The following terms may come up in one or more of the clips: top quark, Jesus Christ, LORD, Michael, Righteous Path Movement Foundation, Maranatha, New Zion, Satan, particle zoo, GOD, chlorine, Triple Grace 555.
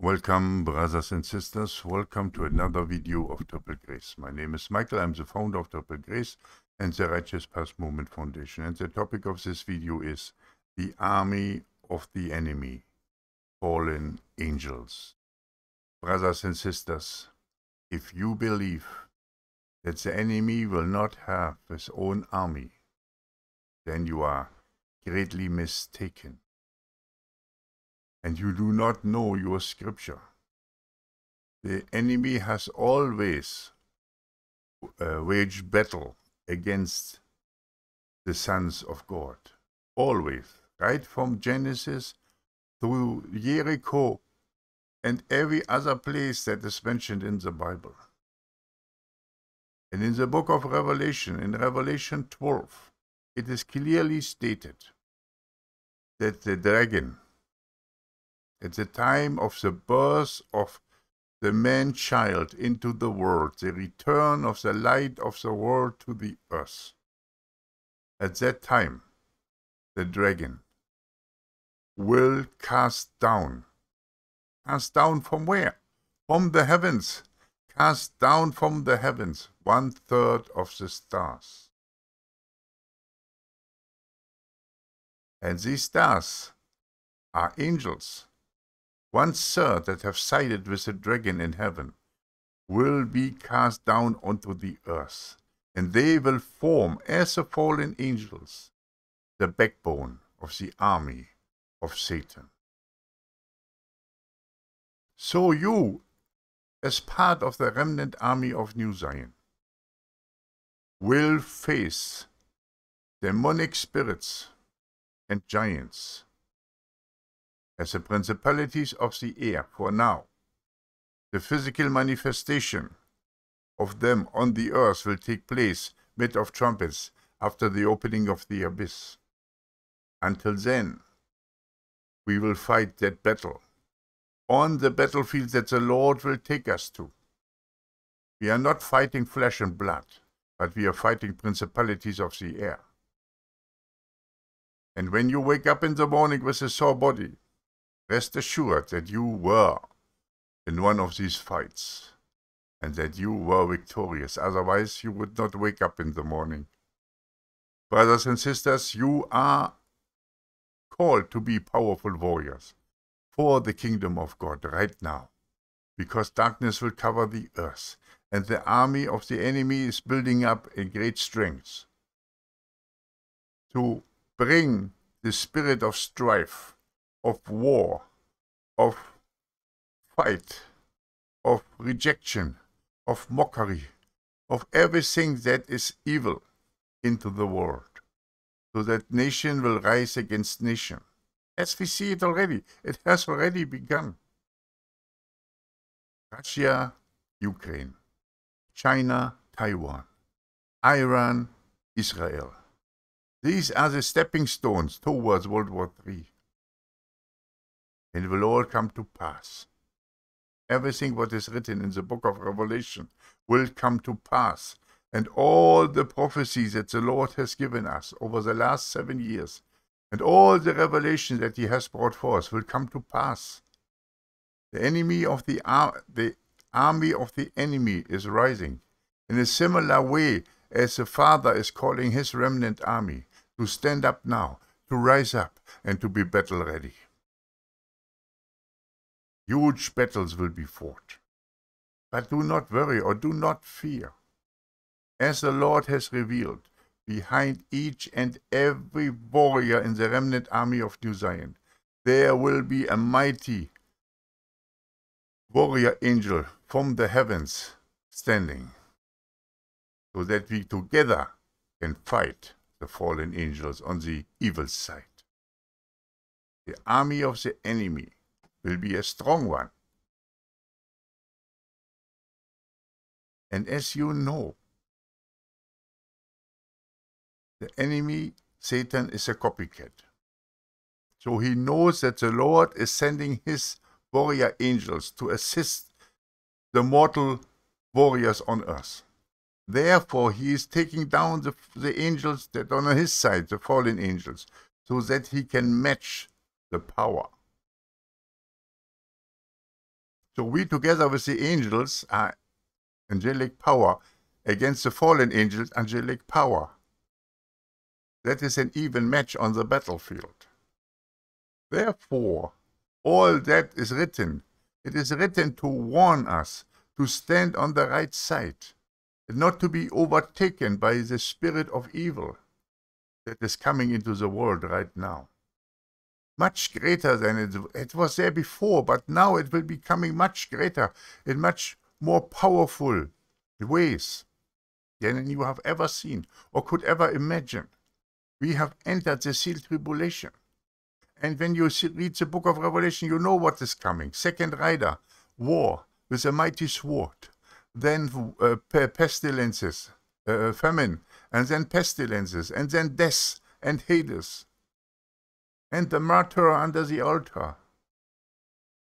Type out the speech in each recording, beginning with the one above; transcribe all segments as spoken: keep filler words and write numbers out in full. Welcome, brothers and sisters. Welcome to another video of Triple Grace. My name is Michael. I'm the founder of Triple Grace and the Righteous Path Movement Foundation. And the topic of this video is the army of the enemy, fallen angels. Brothers and sisters, if you believe that the enemy will not have his own army, then you are greatly mistaken. And you do not know your scripture. The enemy has always uh, waged battle against the sons of God. Always. Right from Genesis through Jericho and every other place that is mentioned in the Bible. And in the book of Revelation, in Revelation twelve, it is clearly stated that the dragon, at the time of the birth of the man-child into the world, the return of the light of the world to the earth. At that time, the dragon will cast down. Cast down from where? From the heavens. Cast down from the heavens one-third of the stars. And these stars are angels. One-third that have sided with the dragon in heaven will be cast down onto the earth, and they will form, as the fallen angels, the backbone of the army of Satan. So you, as part of the remnant army of New Zion, will face demonic spirits and giants as the principalities of the air for now. The physical manifestation of them on the earth will take place mid of trumpets after the opening of the abyss. Until then, we will fight that battle on the battlefield that the Lord will take us to. We are not fighting flesh and blood, but we are fighting principalities of the air. And when you wake up in the morning with a sore body, rest assured that you were in one of these fights and that you were victorious. Otherwise, you would not wake up in the morning. Brothers and sisters, you are called to be powerful warriors for the kingdom of God right now, because darkness will cover the earth and the army of the enemy is building up in great strength to bring the spirit of strife, of war, of fight, of rejection, of mockery, of everything that is evil into the world, so that nation will rise against nation. As we see it already, it has already begun. Russia, Ukraine, China, Taiwan, Iran, Israel. These are the stepping stones towards World War Three. And it will all come to pass. Everything what is written in the book of Revelation will come to pass. And all the prophecies that the Lord has given us over the last seven years, and all the revelation that he has brought forth will come to pass. The enemy of the, ar the army of the enemy is rising in a similar way as the Father is calling his remnant army to stand up now, to rise up, and to be battle ready. Huge battles will be fought. But do not worry or do not fear. As the Lord has revealed, behind each and every warrior in the remnant army of New Zion, there will be a mighty warrior angel from the heavens standing, so that we together can fight the fallen angels on the evil side. The army of the enemy will be a strong one. And as you know, the enemy, Satan, is a copycat. So he knows that the Lord is sending his warrior angels to assist the mortal warriors on earth. Therefore, he is taking down the, the angels that are on his side, the fallen angels, so that he can match the power So we together with the angels are angelic power against the fallen angels, angelic power. That is an even match on the battlefield. Therefore, all that is written, it is written to warn us to stand on the right side and not to be overtaken by the spirit of evil that is coming into the world right now. Much greater than it, it was there before, but now it will be coming much greater in much more powerful ways than you have ever seen or could ever imagine. We have entered the seal tribulation. And when you see, read the book of Revelation, you know what is coming. Second rider, war with a mighty sword, then uh, pestilences, uh, famine, and then pestilences, and then death and Hades, and the martyr under the altar,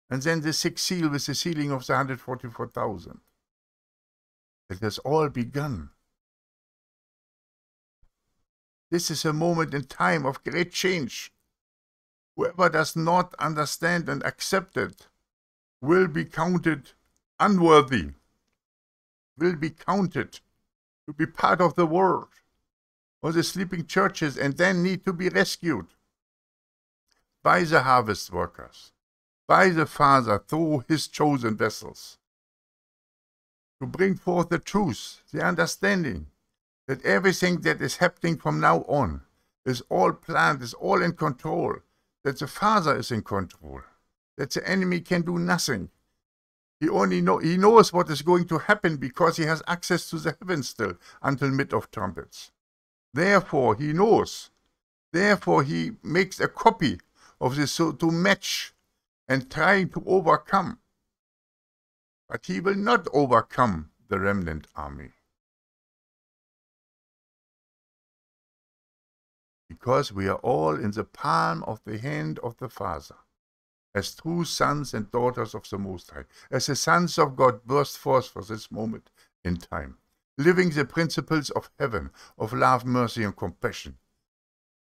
and then the sixth seal with the sealing of the one hundred forty-four thousand. It has all begun. This is a moment in time of great change. Whoever does not understand and accept it will be counted unworthy, will be counted to be part of the world or the sleeping churches, and then need to be rescued by the harvest workers, by the Father through his chosen vessels, to bring forth the truth, the understanding that everything that is happening from now on is all planned, is all in control, that the Father is in control, that the enemy can do nothing. He only know, he knows what is going to happen because he has access to the heavens still until mid of trumpets. Therefore he knows. Therefore he makes a copy of this so to match and trying to overcome. But he will not overcome the remnant army, because we are all in the palm of the hand of the Father, as true sons and daughters of the Most High, as the sons of God burst forth for this moment in time, living the principles of heaven, of love, mercy, and compassion,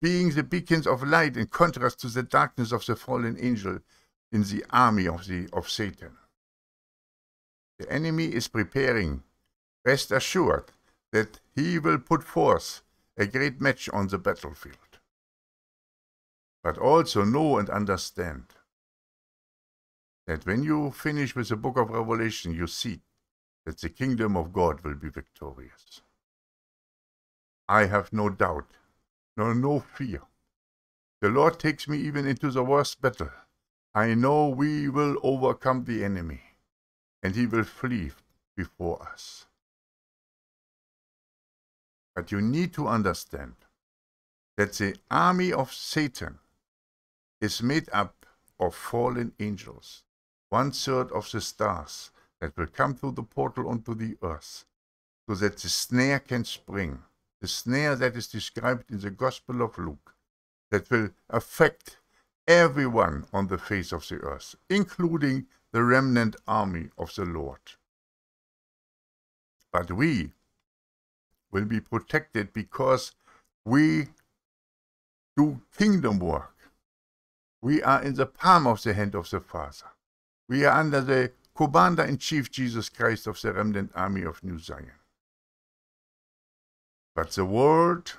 being the beacons of light in contrast to the darkness of the fallen angel in the army of, the, of Satan. The enemy is preparing. Rest assured that he will put forth a great match on the battlefield. But also know and understand that when you finish with the book of Revelation, you see that the kingdom of God will be victorious. I have no doubt, nor no fear. The Lord takes me even into the worst battle. I know we will overcome the enemy, and he will flee before us. But you need to understand that the army of Satan is made up of fallen angels, one-third of the stars that will come through the portal onto the earth, so that the snare can spring, the snare that is described in the Gospel of Luke, that will affect everyone on the face of the earth, including the remnant army of the Lord. But we will be protected because we do kingdom work. We are in the palm of the hand of the Father. We are under the Commander-in-Chief Jesus Christ of the remnant army of New Zion. But the world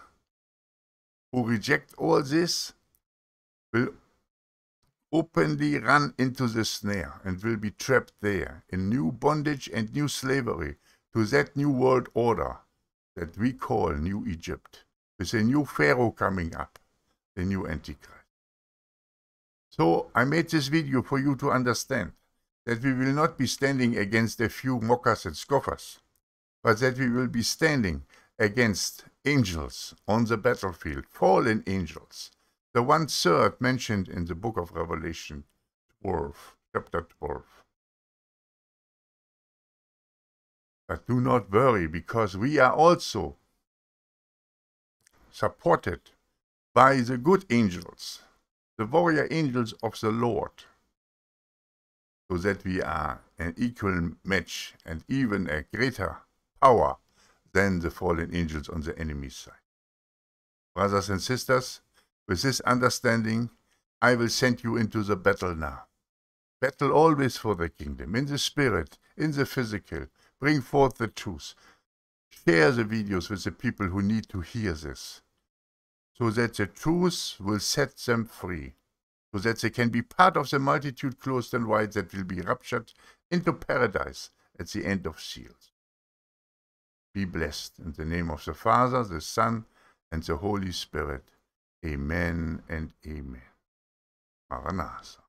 who reject all this will openly run into the snare and will be trapped there in new bondage and new slavery to that new world order that we call New Egypt, with a new Pharaoh coming up, the new Antichrist. So I made this video for you to understand that we will not be standing against a few mockers and scoffers, but that we will be standing against angels on the battlefield, fallen angels, the one-third mentioned in the book of Revelation twelve, chapter twelve. But do not worry, because we are also supported by the good angels, the warrior angels of the Lord, so that we are an equal match and even a greater power than the fallen angels on the enemy's side. Brothers and sisters, with this understanding, I will send you into the battle now. Battle always for the kingdom, in the spirit, in the physical. Bring forth the truth. Share the videos with the people who need to hear this, so that the truth will set them free, so that they can be part of the multitude clothed in white that will be raptured into paradise at the end of seals. Be blessed in the name of the Father, the Son, and the Holy Spirit. Amen and amen. Maranatha.